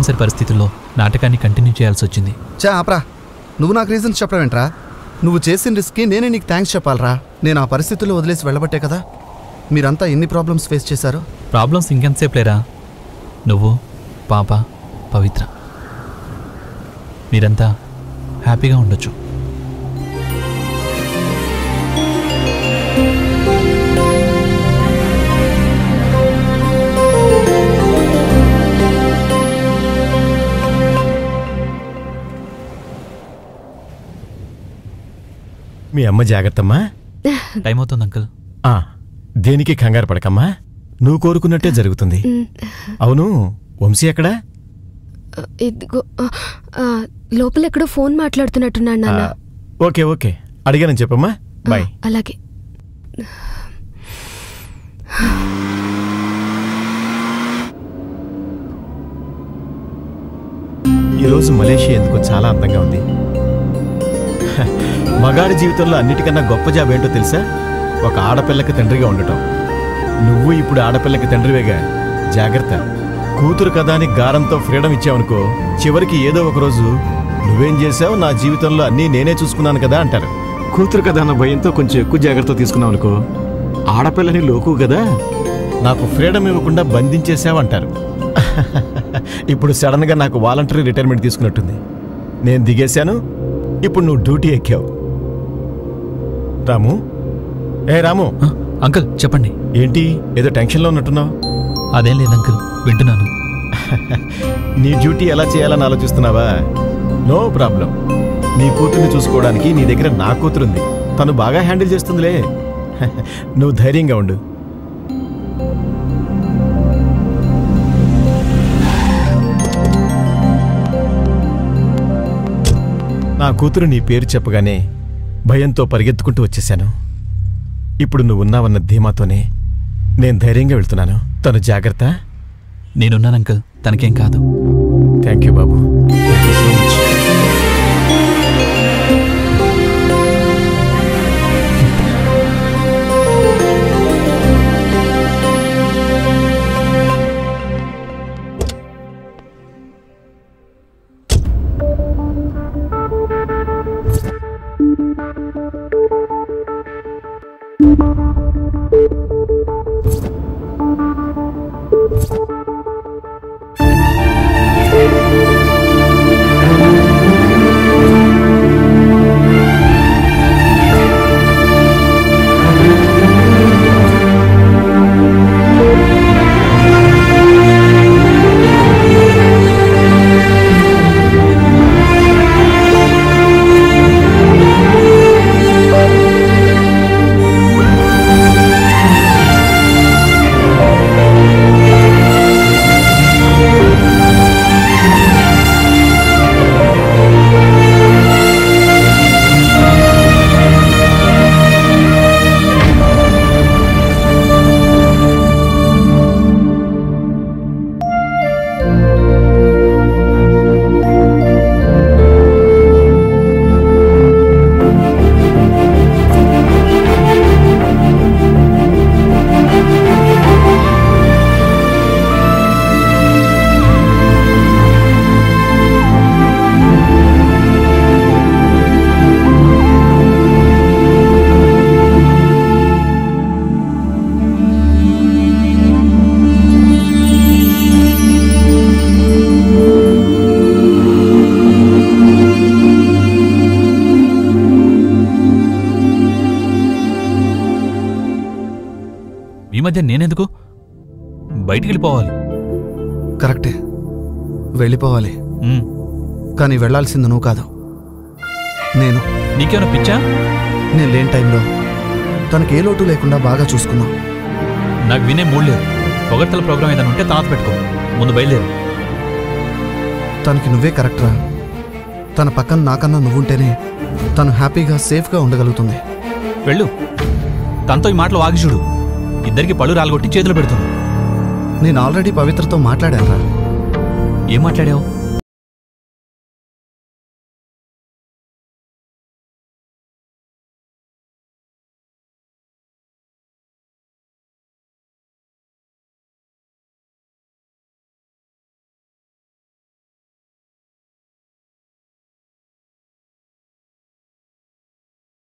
తప్పనిసరి పరిస్థితుల్లో నాటకాన్ని కంటిన్యూ చేయాల్సి వచ్చింది. చా ఆపరా, నువ్వు నాకు రీజన్స్ చెప్పడం ఏంట్రా? నువ్వు చేసిన రిస్క్కి నేనే నీకు థ్యాంక్స్ చెప్పాలరా. నేను ఆ పరిస్థితుల్లో వదిలేసి వెళ్ళబట్టే కదా మీరంతా ఎన్ని ప్రాబ్లమ్స్ ఫేస్ చేశారు. ప్రాబ్లమ్స్ ఇంకెంతసేపు లేరా? నువ్వు, పాప, పవిత్ర మీరంతా హ్యాపీగా ఉండొచ్చు. మీ అమ్మ జాగ్రత్తమ్మా. టైం అవుతుంది అంకుల్. దేనికి కంగారు పడకమ్మా, నువ్వు కోరుకున్నట్టే జరుగుతుంది. అవును వంశీ ఎక్కడా? లోపల ఎక్కడో ఫోన్ మాట్లాడుతున్నట్టున్నాడు నాన్న. ఓకే ఓకే, అడిగానని చెప్పమ్మా. బాయ్. అలాగే. ఈరోజు మలేషియా ఎందుకో చాలా అందంగా ఉంది. మగాడి జీవితంలో అన్నిటికన్నా గొప్ప జాబ్ ఏంటో తెలుసా? ఒక ఆడపిల్లకి తండ్రిగా ఉండటం. నువ్వు ఇప్పుడు ఆడపిల్లకి తండ్రివేగా, జాగ్రత్త. కూతురు కదా అని గారంతో ఫ్రీడమ్ ఇచ్చావనుకో, చివరికి ఏదో ఒకరోజు నువ్వేం చేసావు, నా జీవితంలో అన్నీ నేనే చూసుకున్నాను కదా అంటారు. కూతురు కదా అన్న భయంతో కొంచెం ఎక్కువ జాగ్రత్త తీసుకున్నావు అనుకో, ఆడపిల్లని లోకు కదా నాకు ఫ్రీడమ్ ఇవ్వకుండా బంధించేసావు అంటారు. ఇప్పుడు సడన్గా నాకు వాలంటరీ రిటైర్మెంట్ తీసుకున్నట్టుంది. నేను దిగేశాను, ఇప్పుడు నువ్వు డ్యూటీ ఎక్కావు. రాము, ఏ రాము. అంకుల్ చెప్పండి. ఏంటి ఏదో టెన్షన్లో ఉన్నట్టున్నావు? అదేం లేదు అంకుల్, వింటున్నాను. నీ డ్యూటీ ఎలా చేయాలని ఆలోచిస్తున్నావా? No problem. నీ కూతుర్ని చూసుకోవడానికి నీ దగ్గర నా కూతురుంది, తను బాగా హ్యాండిల్ చేస్తుందిలే. నువ్వు ధైర్యంగా ఉండు. నా కూతురు నీ పేరు చెప్పగానే భయంతో పరిగెత్తుకుంటూ వచ్చేశాను. ఇప్పుడు నువ్వున్నావన్న ధీమాతోనే నేను ధైర్యంగా వెళ్తున్నాను. తను జాగ్రత్త. నేనున్నాను అంకుల్, తనకేం కాదు. థ్యాంక్ యూ బాబు. నేనెందుకు బయటికి వెళ్ళిపోవాలి? కరెక్టే, వెళ్ళిపోవాలి. కానీ వెళ్లాల్సింది నువ్వు కాదు, నేను. నీకేమైనా పిచ్చా? నేను లేని టైంలో తనకి ఏ లోటు లేకుండా బాగా చూసుకున్నా. నాకు వినే మూడు లేదు. పొగడ్తల ప్రోగ్రాం ఏదైనా ఉంటే తాత పెట్టుకో, ముందు బయలుదేరు. తనకి నువ్వే కరెక్ట్రా. తన పక్కన నాకన్నా నువ్వుంటేనే తను హ్యాపీగా సేఫ్గా ఉండగలుగుతుంది. వెళ్ళు, తనతో ఈ మాటలు వాగి చూడు. ఇద్దరికి పళ్ళు రాలగొట్టి చేతులు పెడుతుంది. నేను ఆల్రెడీ పవిత్రతో మాట్లాడాను రా. ఏం మాట్లాడావు?